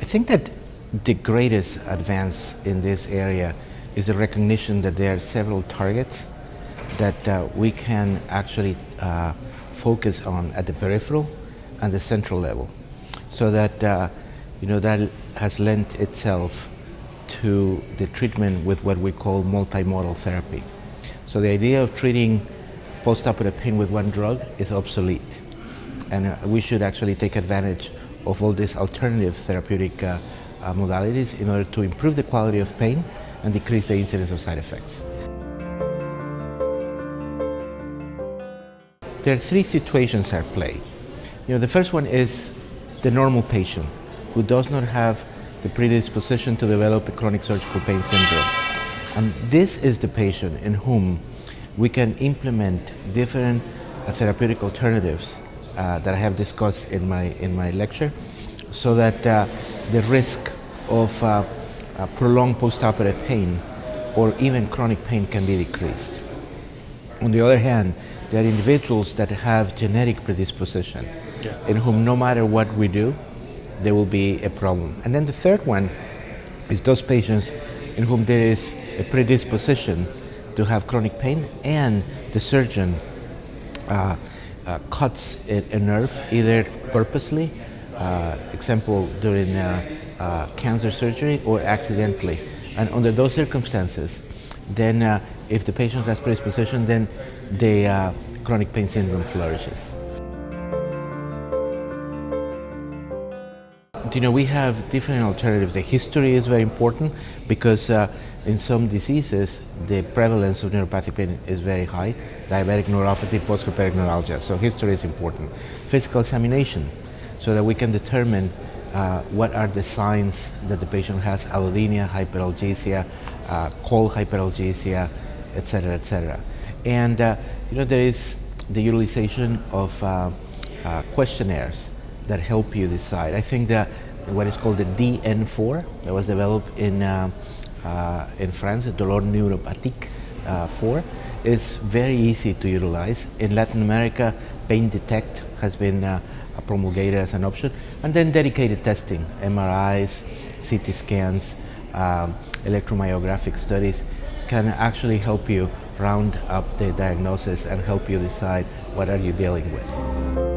I think that the greatest advance in this area is the recognition that there are several targets that we can actually focus on at the peripheral and the central level. So that, that has lent itself to the treatment with what we call multimodal therapy. So the idea of treating postoperative pain with one drug is obsolete. And we should actually take advantage of all these alternative therapeutic modalities in order to improve the quality of pain and decrease the incidence of side effects. There are three situations at play. The first one is the normal patient who does not have the predisposition to develop a chronic surgical pain syndrome. And this is the patient in whom we can implement different therapeutic alternatives that I have discussed in my lecture, so that the risk of prolonged postoperative pain or even chronic pain can be decreased. On the other hand, there are individuals that have genetic predisposition, in whom no matter what we do, there will be a problem. And then the third one is those patients in whom there is a predisposition to have chronic pain, and the surgeon cuts a nerve either purposely, example during cancer surgery, or accidentally. And under those circumstances, then if the patient has predisposition, then the chronic pain syndrome flourishes. We have different alternatives. The history is very important because in some diseases, the prevalence of neuropathic pain is very high. Diabetic neuropathy, postherpetic neuralgia. So history is important. Physical examination, so that we can determine what are the signs that the patient has allodynia, hyperalgesia, cold hyperalgesia, etc., etc. And there is the utilization of questionnaires that help you decide. I think that what is called the DN4 that was developed in France, the dolor neuropathique 4, is very easy to utilize. In Latin America, Pain Detect has been promulgated as an option, and then dedicated testing, MRIs, CT scans, electromyographic studies can actually help you round up the diagnosis and help you decide what are you dealing with.